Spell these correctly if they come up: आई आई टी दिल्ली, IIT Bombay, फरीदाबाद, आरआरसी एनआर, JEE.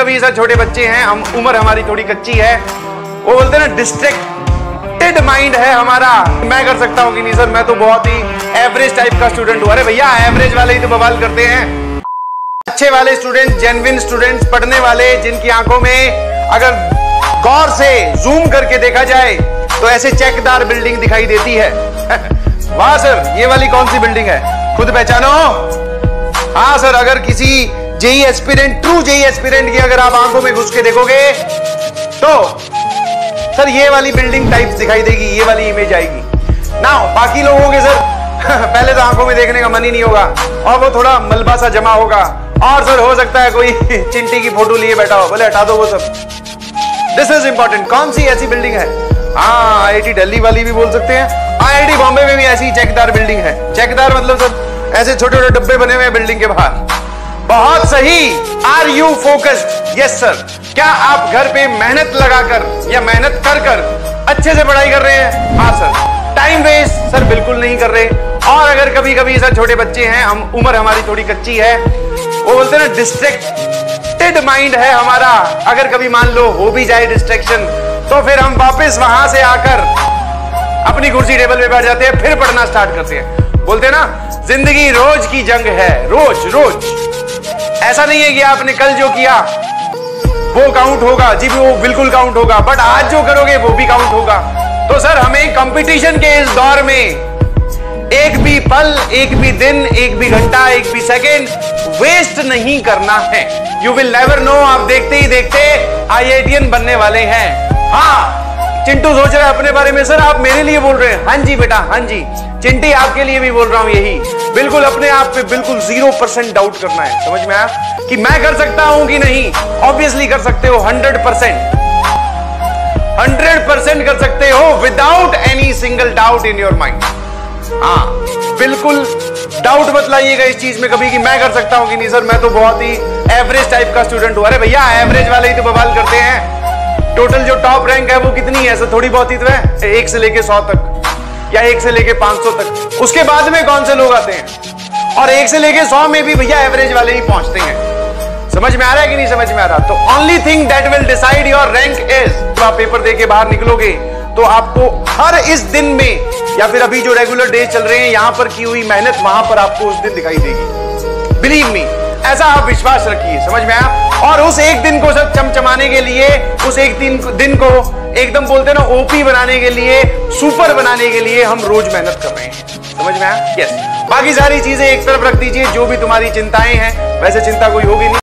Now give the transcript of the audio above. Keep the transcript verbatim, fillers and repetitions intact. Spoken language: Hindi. कभी सर छोटे बच्चे हैं हम, उम्र हमारी थोड़ी कच्ची है, वो बोलते हैं ना डिस्ट्रैक्टेड माइंड है हमारा। मैं कर सकता हूँ कि नहीं सर मैं तो बहुत ही एवरेज टाइप का स्टूडेंट हूँ। अरे भैया एवरेज वाले ही तो बवाल करते हैं। अच्छे वाले स्टूडेंट, जेन्युइन स्टूडेंट्स, पढ़ने वाले, जिनकी आंखों में अगर गौर से जूम करके देखा जाए तो ऐसे चेकदार बिल्डिंग दिखाई देती है। वाह सर ये वाली कौन सी बिल्डिंग है, खुद पहचानो। हाँ सर, अगर किसी JEE aspirant, true JEE aspirant की अगर आप आंखों में घुस के देखोगे तो सर ये वाली बिल्डिंग टाइप्स दिखाई देगी, ये वाली इमेज आएगी ना। बाकी लोगों के सर पहले तो आंखों में देखने का मन ही नहीं होगा और वो थोड़ा मलबा सा जमा होगा, और सर हो सकता है कोई चिंटी की फोटो लिए बैठा हो, बोले हटा दो वो सब। दिस इज इंपॉर्टेंट, कौन सी ऐसी बिल्डिंग है। हाँ, आई आई टी दिल्ली वाली भी बोल सकते हैं, आई आई टी बॉम्बे में भी ऐसी चेकदार बिल्डिंग है। चेकदार मतलब सर ऐसे छोटे छोटे डब्बे बने हुए हैं बिल्डिंग के बाहर। बहुत सही, are you focused? Yes sir. क्या आप घर पे मेहनत लगाकर या मेहनत कर कर अच्छे से पढ़ाई कर रहे हैं? हाँ सर। टाइम वेस्ट सर बिल्कुल नहीं कर रहे। और अगर कभी कभी सर छोटे बच्चे हैं हम, उम्र हमारी थोड़ी कच्ची है, वो बोलते हैं ना डिस्ट्रैक्टेड माइंड है हमारा। अगर कभी मान लो हो भी जाए डिस्ट्रैक्शन तो फिर हम वापस वहां से आकर अपनी कुर्सी टेबल पे बैठ जाते हैं, फिर पढ़ना स्टार्ट करते हैं। बोलते हैं ना जिंदगी रोज की जंग है, रोज रोज। ऐसा नहीं है कि आपने कल जो किया वो काउंट होगा, जी वो बिल्कुल काउंट होगा, बट आज जो करोगे वो भी काउंट होगा। तो सर हमें कंपटीशन के इस दौर में एक भी पल, एक भी दिन, एक भी घंटा, एक भी सेकेंड वेस्ट नहीं करना है। यू विल नेवर नो, आप देखते ही देखते आईआईटीएन बनने वाले हैं। हाँ, चिंटू सोच रहा है अपने बारे में, सर आप मेरे लिए बोल रहे हैं? हाँ जी बेटा, हाँ जी। चिंटी आपके लिए भी बोल रहा हूं, यही बिल्कुल अपने आप पे बिल्कुल जीरो परसेंट डाउट करना है। समझ में आया कि मैं कर सकता हूं कि नहीं? ऑब्वियसली कर सकते हो, हंड्रेड परसेंट हंड्रेड परसेंट कर सकते हो without any single doubt in your mind. हाँ, बिल्कुल डाउट मत लाइएगा इस चीज में कभी कि मैं कर सकता हूं कि नहीं सर मैं तो बहुत ही एवरेज टाइप का स्टूडेंट हूं। अरे भैया एवरेज वाले ही तो बवाल करते हैं। टोटल जो टॉप रैंक है वो कितनी है सर? थोड़ी बहुत ही तो है, एक से लेके सौ तक या एक से लेके पाँच सौ तक। उसके बाद में कौन से लोग आते हैं? और एक से लेके सौ में भी भैया एवरेज वाले ही पहुंचते हैं। समझ में आ रहा है कि नहीं समझ में आ रहा? तो only thing that will decide your rank is, तो आप पेपर देके बाहर निकलोगे तो आपको हर इस दिन में या फिर अभी जो रेगुलर डे चल रहे हैं यहां पर की हुई मेहनत वहां पर आपको उस दिन दिखाई देगी। बिलीव मी, ऐसा आप विश्वास रखिए। समझ में आया? और उस एक दिन को सब चमचमाने के लिए, उस एक दिन दिन को एकदम बोलते हैं ना ओपी बनाने के लिए, सुपर बनाने के लिए हम रोज मेहनत कर रहे हैं। समझ में आया? यस। बाकी सारी चीजें एक तरफ रख दीजिए, जो भी तुम्हारी चिंताएं हैं, वैसे चिंता कोई होगी नहीं।